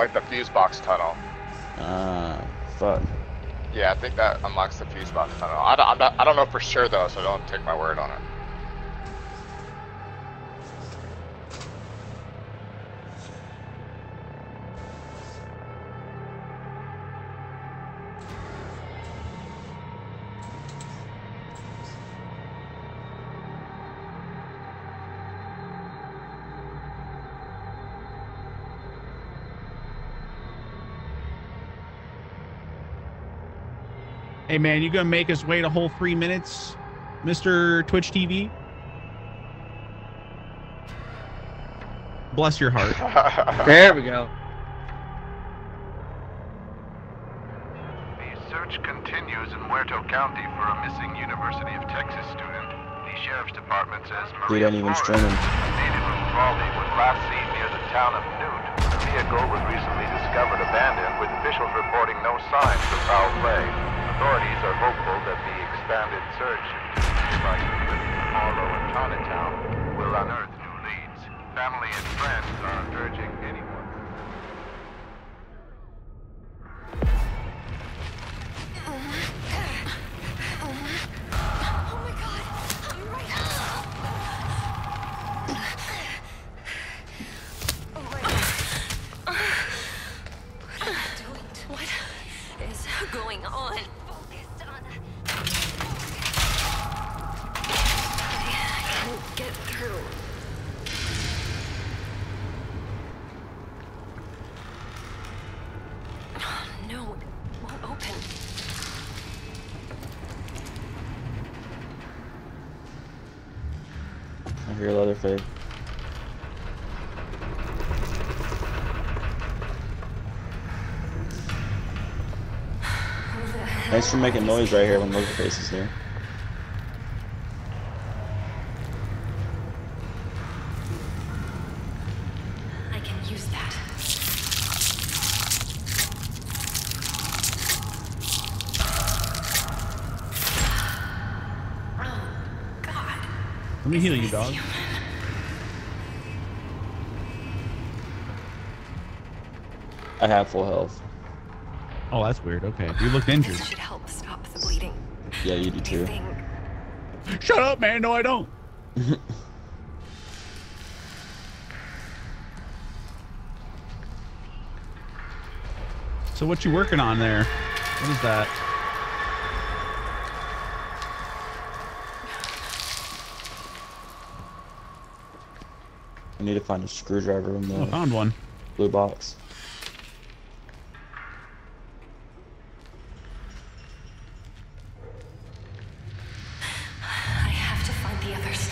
Like the fuse box tunnel. Ah, fuck. Yeah, I think that unlocks the fuse box tunnel. I don't know for sure though, so don't take my word on it. Hey man, you gonna make us wait a whole 3 minutes, Mr. Twitch TV? Bless your heart. There we go. The search continues in Wharton County for a missing University of Texas student. The sheriff's department says Maria Flores, a native of Mavali, was last seen near the town of Newt. The vehicle was recently discovered abandoned, with officials reporting no signs of foul play. Authorities are hopeful that the expanded search into nearby communities, Marlowe and Tarnetow, will unearth new leads. Family and friends are urging anyone. Oh my God! I'm right. Oh my God! What am I doing? What is going on? Get through. Oh, no, it won't open. I hear Leatherface. Thanks for making noise right here when Leatherface is here. Let me heal you, dog. I have full health. Oh, that's weird. Okay, you looked injured. This should help stop the bleeding. Yeah, you do too. Shut up, man. No, I don't. So what you working on there? What is that? I need to find a screwdriver in the found one. Blue box. I have to find the others.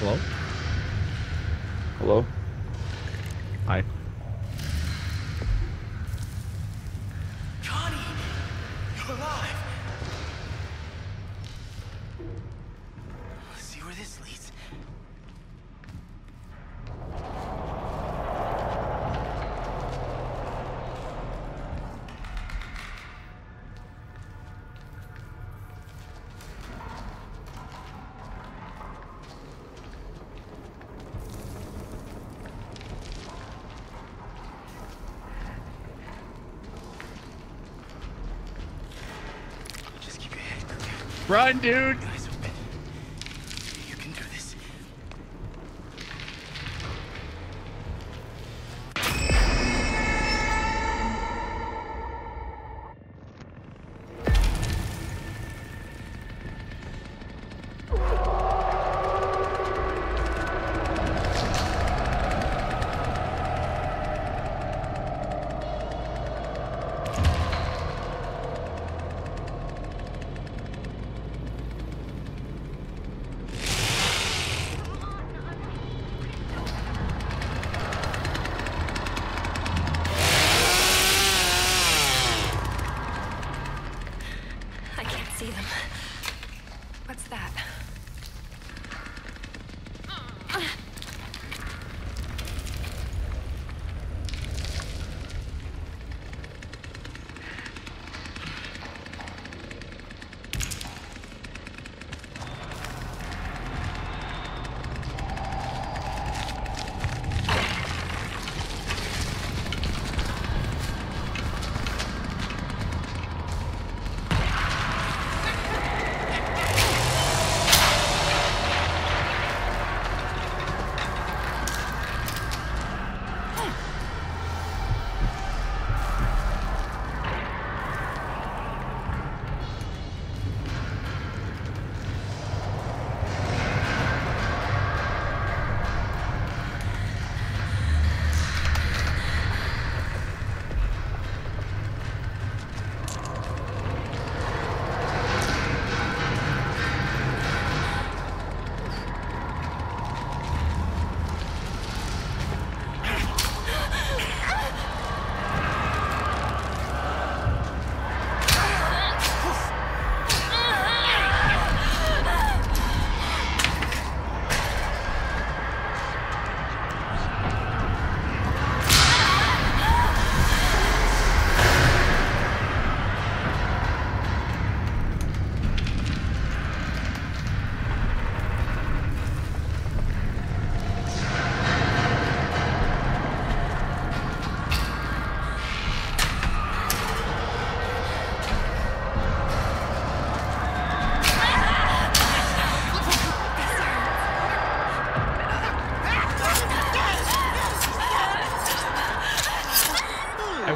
Hello? Hello? Hi. Connie! You're alive! Let's see where this leads. Run, dude! You guys, you can do this.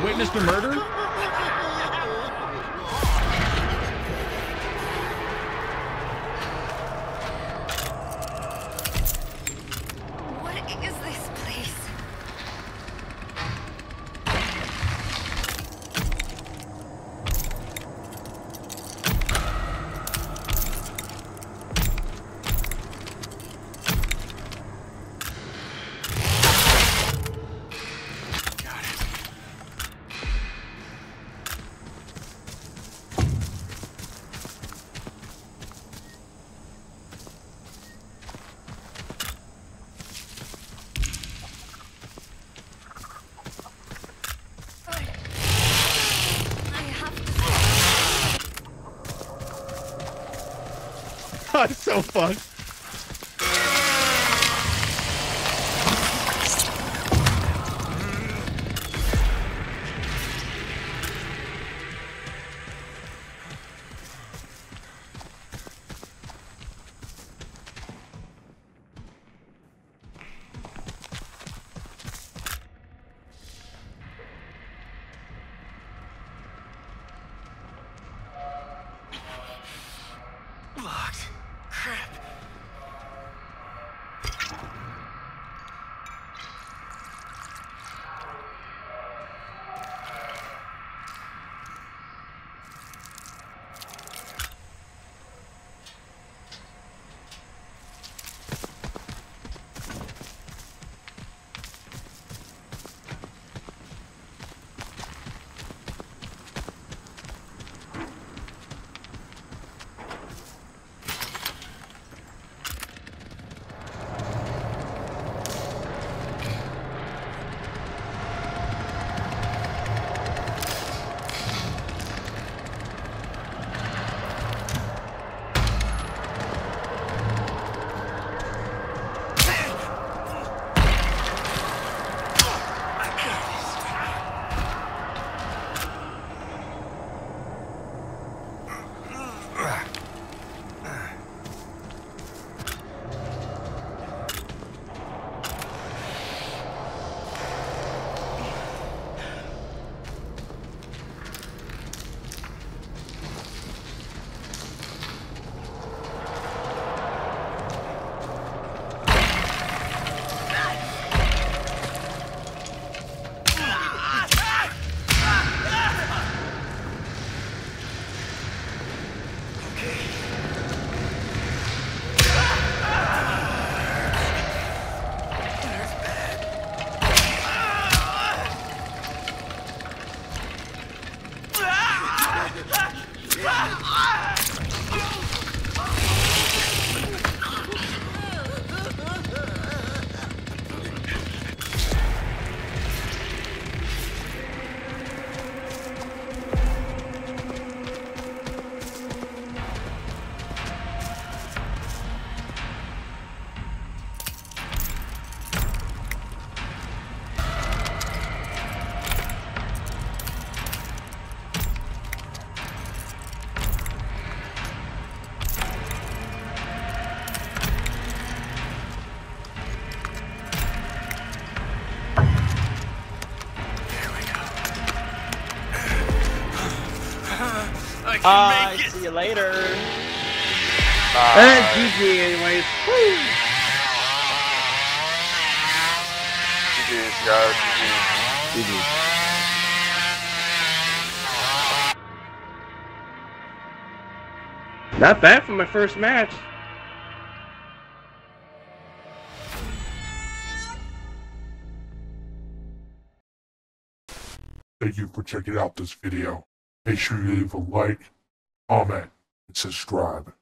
witnessed a murder? That's so fun. See you later. GG anyways. GG's guys. GG. Not bad for my first match. Thank you for checking out this video. Make sure you leave a like, comment, and subscribe.